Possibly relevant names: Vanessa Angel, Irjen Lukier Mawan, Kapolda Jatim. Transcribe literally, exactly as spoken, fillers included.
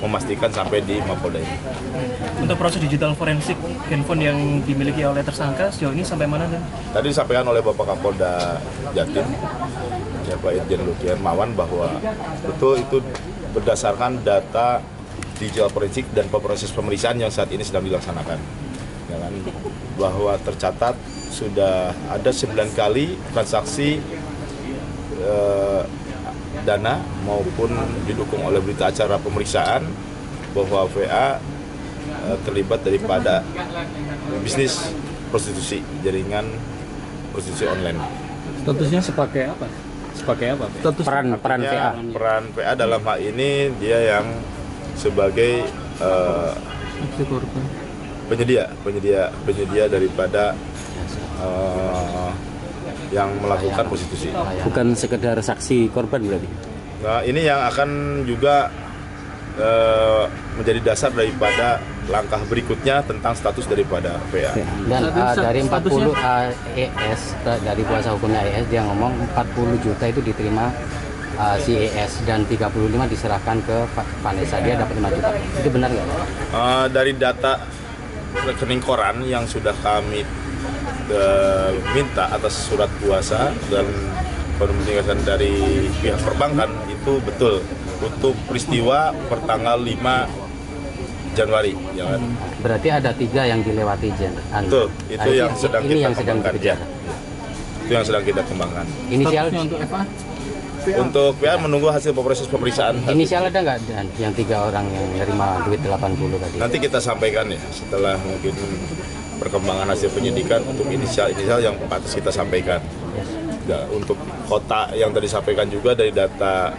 memastikan sampai di Mapolda ini. Untuk proses digital forensik handphone yang dimiliki oleh tersangka sejauh ini sampai mana, Dan? Tadi disampaikan oleh Bapak Kapolda Jatim, Bapak Irjen Lukier Mawan, bahwa betul itu berdasarkan data digital forensik dan proses pemeriksaan yang saat ini sedang dilaksanakan. Bahwa tercatat sudah ada sembilan kali transaksi eh, dana maupun didukung oleh berita acara pemeriksaan bahwa V A eh, terlibat daripada bisnis prostitusi, jaringan prostitusi online. Statusnya sebagai apa? Sebagai apa? Status peran peran V A. Peran V A dalam hal ini dia yang sebagai eh, penyedia penyedia penyedia daripada uh, yang melakukan prostitusi, bukan sekedar saksi korban berarti. Nah, ini yang akan juga uh, menjadi dasar daripada langkah berikutnya tentang status daripada V A. Dan uh, dari empat puluh A E S, dari kuasa hukumnya A E S, dia ngomong empat puluh juta itu diterima Uh, si E S dan tiga puluh lima diserahkan ke Vanessa, dia dapat lima juta. Itu benar nggak? Uh, dari data rekening koran yang sudah kami uh, minta atas surat kuasa dan penindakan dari pihak perbankan, itu betul untuk peristiwa pertanggal lima Januari. Jangan. Berarti ada tiga yang dilewati, Jen. Betul, itu nah, yang, ini, sedang ini yang sedang kita kembangkan. Ya. Itu yang sedang kita kembangkan. Inisialnya untuk apa? Untuk P A menunggu hasil proses pemeriksaan. Inisial ada nggak, Dan, yang tiga orang yang menerima duit delapan puluh tadi? Nanti kita sampaikan ya, setelah mungkin perkembangan hasil penyidikan untuk inisial-inisial yang patut kita sampaikan. Yes. Nah, untuk kota yang tadi sampaikan juga dari data